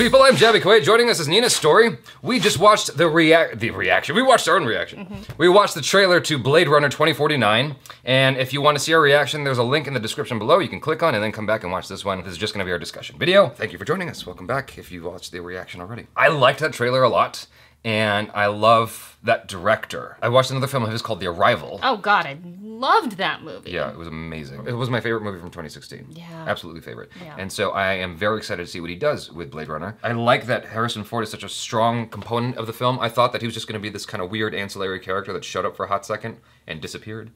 people, I'm Jaby Koay. Joining us is Nina Storey. We just watched the reaction. We watched our own reaction. Mm-hmm. We watched the trailer to Blade Runner 2049, and if you want to see our reaction, there's a link in the description below you can click on and then come back and watch this one. This is just going to be our discussion video. Thank you for joining us. Welcome back if you watched the reaction already. I liked that trailer a lot. And I love that director. I watched another film of his called The Arrival. Oh God, I loved that movie. Yeah, it was amazing. It was my favorite movie from 2016. Yeah. Absolutely favorite. Yeah. And so I am very excited to see what he does with Blade Runner. I like that Harrison Ford is such a strong component of the film. I thought that he was just gonna be this kind of weird ancillary character that showed up for a hot second and disappeared.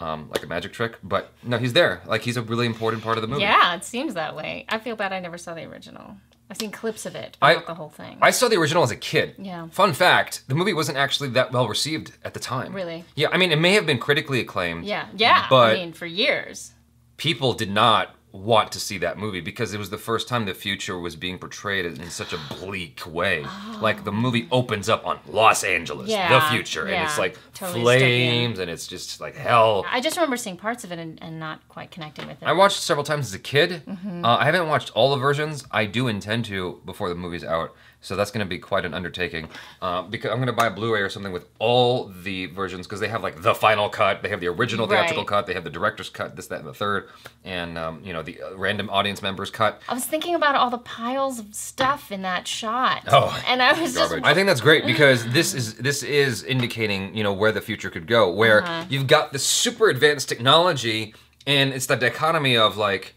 Like a magic trick, but no, he's there. Like, he's a really important part of the movie. Yeah, it seems that way. I feel bad I never saw the original. I've seen clips of it, but not the whole thing. I saw the original as a kid. Yeah. Fun fact, the movie wasn't actually that well received at the time. Really? Yeah, I mean, it may have been critically acclaimed. Yeah, yeah, but I mean, for years. People did not want to see that movie because it was the first time the future was being portrayed in such a bleak way. Oh. Like, the movie opens up on Los Angeles, yeah, the future, yeah, and it's like totally flames and it's just like hell. I just remember seeing parts of it and not quite connecting with it. I watched it several times as a kid. Mm-hmm. I haven't watched all the versions. I do intend to before the movie's out, so that's gonna be quite an undertaking. Because I'm gonna buy a Blu-ray or something with all the versions because they have like the final cut, they have the original theatrical cut, they have the director's cut, this, that, and the third, and you know, the random audience members cut. I was thinking about all the piles of stuff in that shot. Oh, and I was garbage. I think that's great because this is indicating, you know, where the future could go, where you've got this super advanced technology, and it's the dichotomy of like,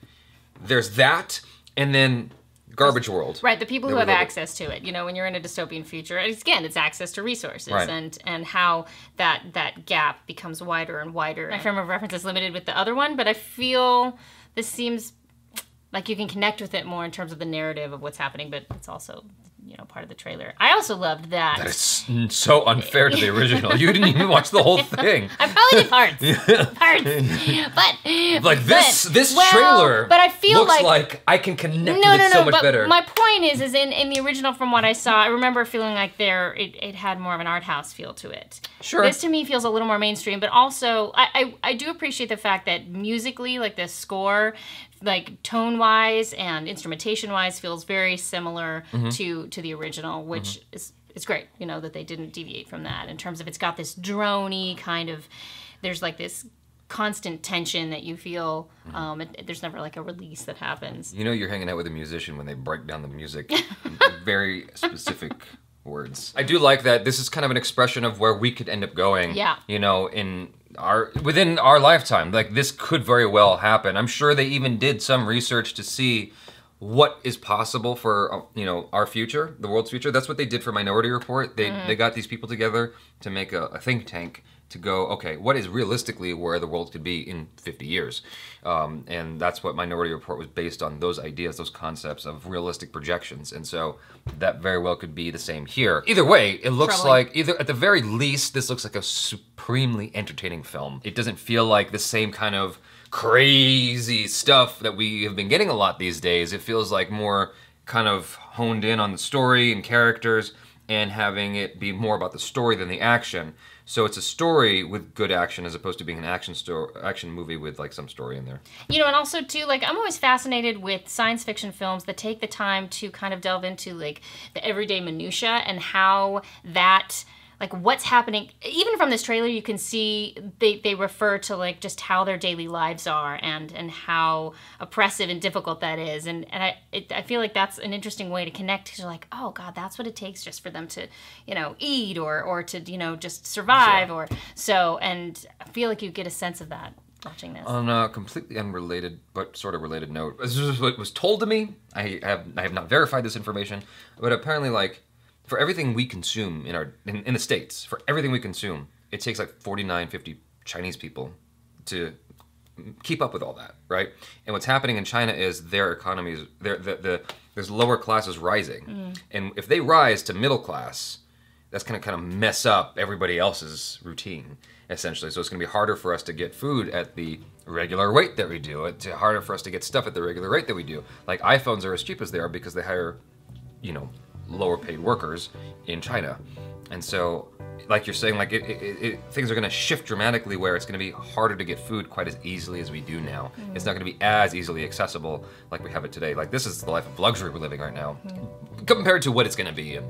there's that, and then garbage world. Right, the people who have access to it. You know, when you're in a dystopian future, again, it's access to resources and how that gap becomes wider and wider. My frame of reference is limited with the other one, but I feel this seems like you can connect with it more in terms of the narrative of what's happening, but it's also, you know, part of the trailer. I also loved that. That is so unfair to the original. You didn't even watch the whole thing. I probably did parts. But like this trailer. But I feel looks like I can connect with it so much better. My point is in the original, from what I saw, I remember feeling like it had more of an art house feel to it. Sure. This to me feels a little more mainstream, but also I do appreciate the fact that musically, like the score, like tone-wise and instrumentation-wise, feels very similar to the original, which is great, you know, that they didn't deviate from that in terms of it's got this drone-y kind of, there's like this constant tension that you feel, there's never like a release that happens. You know you're hanging out with a musician when they break down the music in very specific words. I do like that this is kind of an expression of where we could end up going, yeah, you know, in within our lifetime. Like, this could very well happen. I'm sure they even did some research to see what is possible for, you know, our future, the world's future. That's what they did for Minority Report. They got these people together to make a think tank to go, okay, what is realistically where the world could be in 50 years? And that's what Minority Report was based on, those ideas, those concepts of realistic projections. And so that very well could be the same here. Either way, it looks like, either at the very least, this looks like a supremely entertaining film. It doesn't feel like the same kind of crazy stuff that we have been getting a lot these days. It feels like more kind of honed in on the story and characters, and having it be more about the story than the action. So it's a story with good action as opposed to being an action movie with like some story in there. You know, and also too, like, I'm always fascinated with science fiction films that take the time to kind of delve into like the everyday minutia and how that, like, what's happening. Even from this trailer, you can see they refer to like just how their daily lives are and how oppressive and difficult that is. And I feel like that's an interesting way to connect, because you're like, oh God, that's what it takes just for them to, you know, eat or to, you know, just survive. Sure. And I feel like you get a sense of that watching this. On a completely unrelated, but sort of related note, this is what was told to me. I have not verified this information, but apparently, like, for everything we consume in the States, for everything we consume, it takes like 49, 50 Chinese people to keep up with all that, right? And what's happening in China is their economies, there's lower classes rising. Mm. And if they rise to middle class, that's gonna kind of mess up everybody else's routine, essentially. So it's gonna be harder for us to get food at the regular rate that we do. It's harder for us to get stuff at the regular rate that we do. Like, iPhones are as cheap as they are because they hire, you know, lower paid workers in China. And so like you're saying, like things are going to shift dramatically where it's going to be harder to get food quite as easily as we do now. Mm. It's not going to be as easily accessible like we have it today. Like, this is the life of luxury we're living right now, compared to what it's going to be, and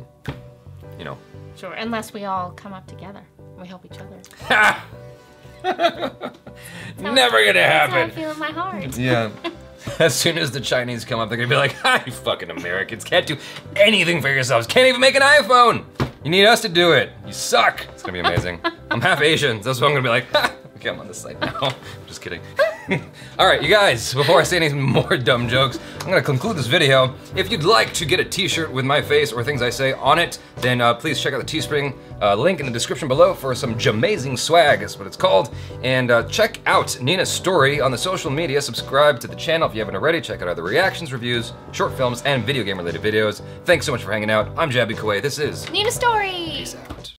you know. Sure, unless we all come up together. We help each other. Ha! Never gonna happen. That's how I feel in my heart. Yeah. As soon as the Chinese come up, they're gonna be like, "Hi, you fucking Americans can't do anything for yourselves. Can't even make an iPhone. You need us to do it. You suck." It's gonna be amazing. I'm half Asian, so that's why I'm gonna be like, "Ha! Okay, I'm on this side now." Just kidding. All right, you guys, before I say any more dumb jokes, I'm gonna conclude this video. If you'd like to get a t-shirt with my face or things I say on it, then please check out the Teespring link in the description below for some jamazing swag, is what it's called. And check out Nina Storey on the social media. Subscribe to the channel if you haven't already. Check out other reactions, reviews, short films, and video game related videos. Thanks so much for hanging out. I'm Jaby Koay. This is Nina Storey. Peace out.